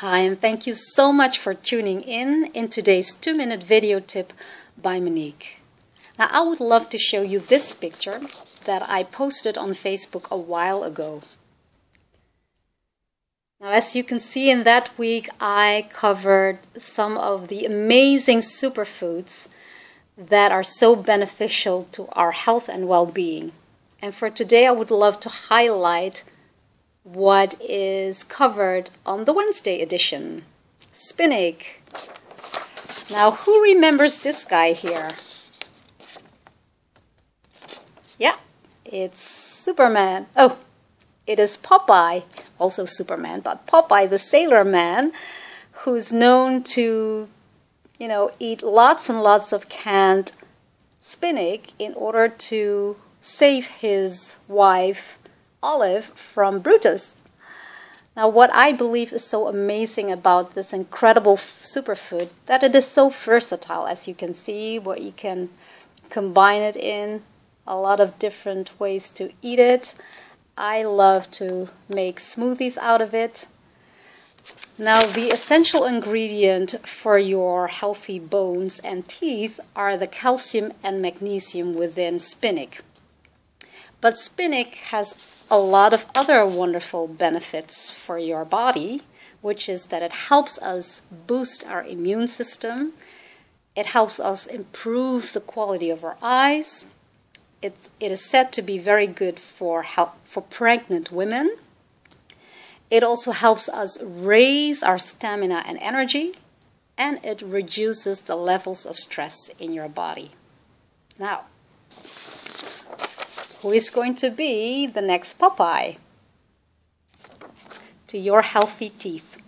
Hi, and thank you so much for tuning in today's 2-minute video tip by Monique. Now, I would love to show you this picture that I posted on Facebook a while ago. Now, as you can see, in that week I covered some of the amazing superfoods that are so beneficial to our health and well-being. And for today, I would love to highlight what is covered on the Wednesday edition. Spinach. Now, who remembers this guy here? Yeah, it's Superman. Oh, it is Popeye, also Superman, but Popeye the Sailor Man, who's known to, you know, eat lots and lots of canned spinach in order to save his wife Olive from Brutus. Now, what I believe is so amazing about this incredible superfood that it is so versatile. As you can see, what you can combine it in a lot of different ways to eat it. I love to make smoothies out of it. Now, the essential ingredient for your healthy bones and teeth are the calcium and magnesium within spinach. But spinach has a lot of other wonderful benefits for your body, which is that it helps us boost our immune system. It helps us improve the quality of our eyes. It is said to be very good for pregnant women. It also helps us raise our stamina and energy, and it reduces the levels of stress in your body. Now, who is going to be the next Popeye? To your healthy teeth.